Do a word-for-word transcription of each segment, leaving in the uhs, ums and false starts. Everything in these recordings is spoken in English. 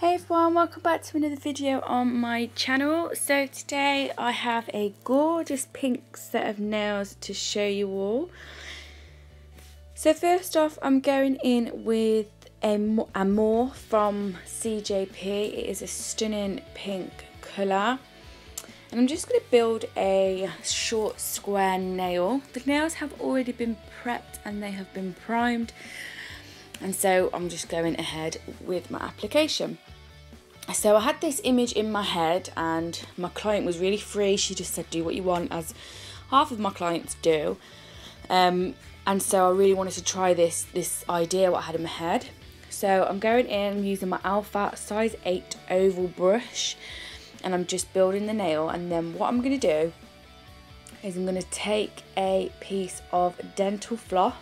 Hey everyone, welcome back to another video on my channel. So today I have a gorgeous pink set of nails to show you all. So first off, I'm going in with a Amor from C J P. It is a stunning pink colour. And I'm just going to build a short square nail. The nails have already been prepped and they have been primed. And so I'm just going ahead with my application. So I had this image in my head and my client was really free. She just said, do what you want, as half of my clients do. Um, and so I really wanted to try this, this idea, what I had in my head. So I'm going in using my Alpha size eight oval brush and I'm just building the nail. And then what I'm going to do is I'm going to take a piece of dental floss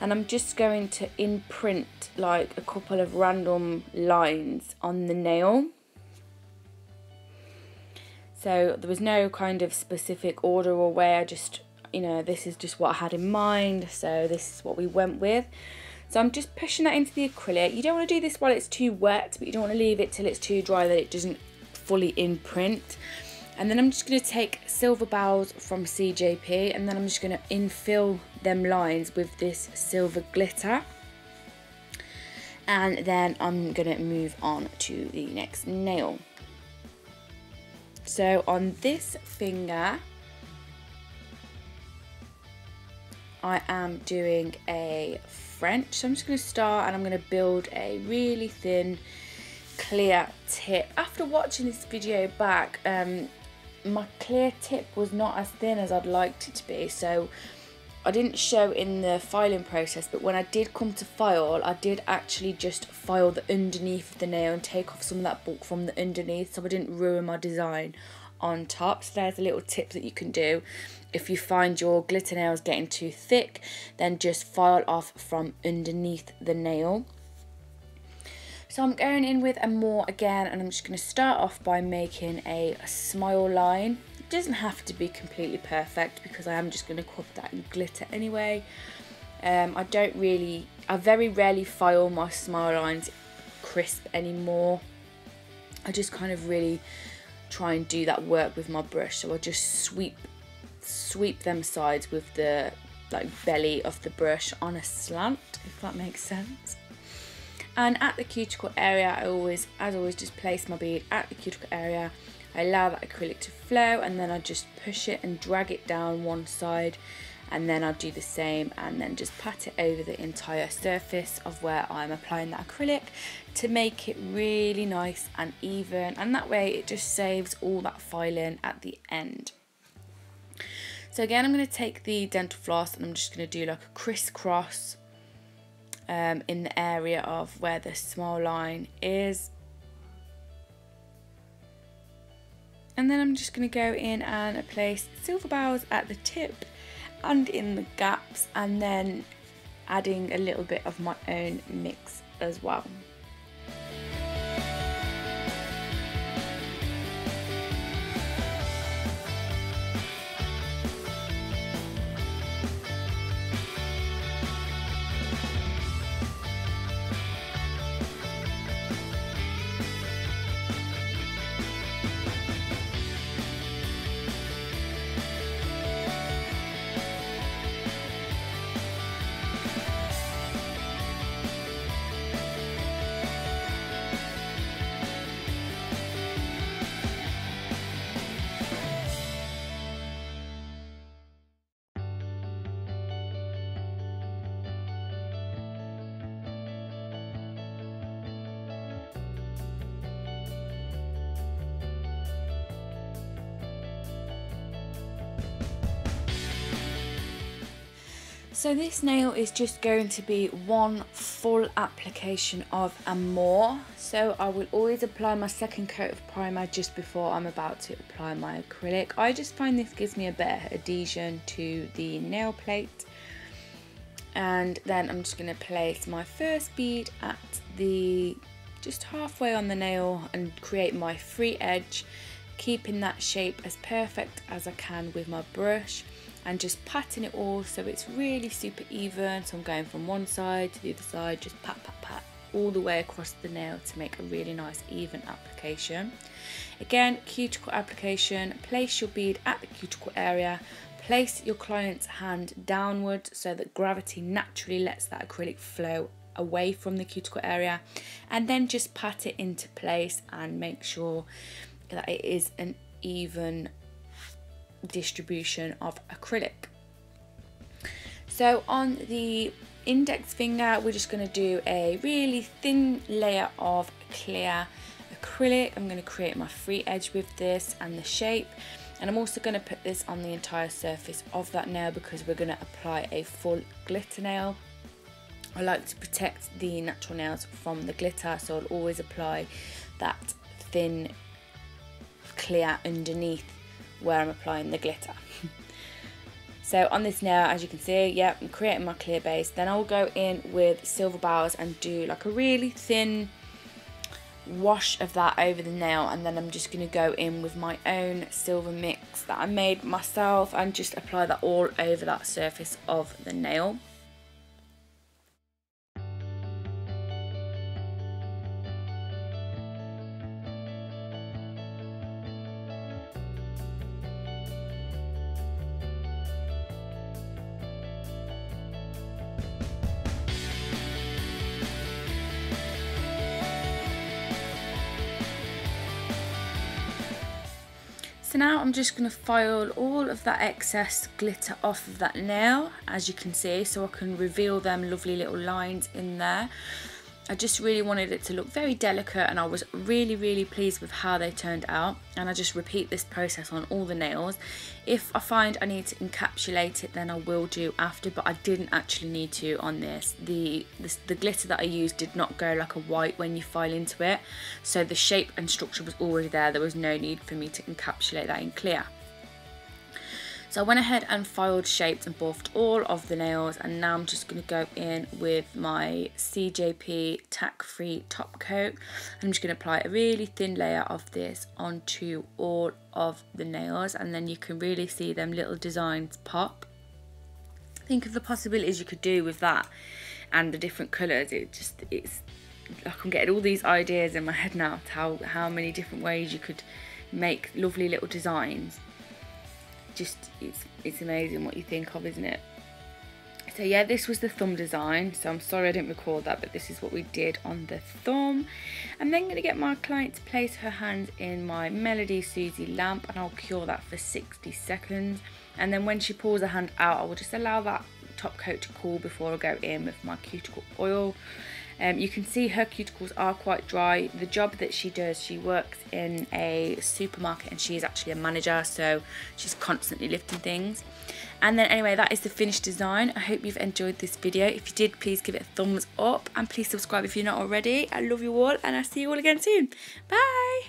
and I'm just going to imprint like a couple of random lines on the nail. So there was no kind of specific order or way, I just, you know, this is just what I had in mind, so this is what we went with. So I'm just pushing that into the acrylic. You don't want to do this while it's too wet, but you don't want to leave it till it's too dry that it doesn't fully imprint. And then I'm just going to take Silver Bells from C J P and then I'm just going to infill them lines with this silver glitter. And then I'm going to move on to the next nail. So on this finger, I am doing a French. So I'm just going to start and I'm going to build a really thin, clear tip. After watching this video back, um, my clear tip was not as thin as I'd liked it to be, so I didn't show in the filing process, but when I did come to file, I did actually just file the underneath of the nail and take off some of that bulk from the underneath so I didn't ruin my design on top. So there's a little tip that you can do. If you find your glitter nails getting too thick, then just file off from underneath the nail. So I'm going in with Amore again and I'm just going to start off by making a smile line. It doesn't have to be completely perfect because I am just going to cover that in glitter anyway. Um, I don't really, I very rarely file my smile lines crisp anymore. I just kind of really try and do that work with my brush. So I just sweep, sweep them sides with the like belly of the brush on a slant, if that makes sense. And at the cuticle area, I always, as always, just place my bead at the cuticle area. I allow that acrylic to flow and then I just push it and drag it down one side. And then I'll do the same and then just pat it over the entire surface of where I'm applying that acrylic to make it really nice and even. And that way it just saves all that filing at the end. So again, I'm going to take the dental floss and I'm just going to do like a crisscross Um, in the area of where the small line is. And then I'm just going to go in and place Silver Bells at the tip and in the gaps, and then adding a little bit of my own mix as well. So this nail is just going to be one full application of Amore. So I will always apply my second coat of primer just before I'm about to apply my acrylic. I just find this gives me a better adhesion to the nail plate. And then I'm just going to place my first bead at the, just halfway on the nail and create my free edge, keeping that shape as perfect as I can with my brush. And just patting it all so it's really super even. So I'm going from one side to the other side, just pat, pat, pat. all the way across the nail to make a really nice even application. Again, cuticle application, place your bead at the cuticle area, place your client's hand downward so that gravity naturally lets that acrylic flow away from the cuticle area, and then just pat it into place and make sure that it is an even distribution of acrylic. So on the index finger, we're just going to do a really thin layer of clear acrylic. I'm going to create my free edge with this and the shape, and I'm also going to put this on the entire surface of that nail because we're going to apply a full glitter nail. I like to protect the natural nails from the glitter, so I'll always apply that thin clear underneath where I'm applying the glitter. So on this nail, as you can see, yeah, I'm creating my clear base. Then I'll go in with silver bells and do like a really thin wash of that over the nail, and then I'm just going to go in with my own silver mix that I made myself and just apply that all over that surface of the nail. So now I'm just going to file all of that excess glitter off of that nail, as you can see, so I can reveal them lovely little lines in there. I just really wanted it to look very delicate, and I was really really pleased with how they turned out, and I just repeat this process on all the nails. If I find I need to encapsulate it, then I will do after, but I didn't actually need to on this. The, this, the glitter that I used did not go like a white when you file into it, so the shape and structure was already there. There was no need for me to encapsulate that in clear. So I went ahead and filed, shaped and buffed all of the nails, and now I'm just going to go in with my C J P tack free top coat, and I'm just going to apply a really thin layer of this onto all of the nails, and then you can really see them little designs pop. Think of the possibilities you could do with that and the different colours. It just, it's like I'm getting all these ideas in my head now, how, how many different ways you could make lovely little designs. Just it's it's amazing what you think of, isn't it? So yeah, this was the thumb design, so I'm sorry I didn't record that, but this is what we did on the thumb. I'm then going to get my client to place her hand in my Melody Susie lamp, and I'll cure that for sixty seconds, and then when she pulls her hand out, I will just allow that top coat to cool before I go in with my cuticle oil. Um, you can see her cuticles are quite dry. The job that she does, she works in a supermarket and she is actually a manager, so she's constantly lifting things. And then anyway, that is the finished design. I hope you've enjoyed this video. If you did, please give it a thumbs up and please subscribe if you're not already. I love you all, and I'll see you all again soon. Bye!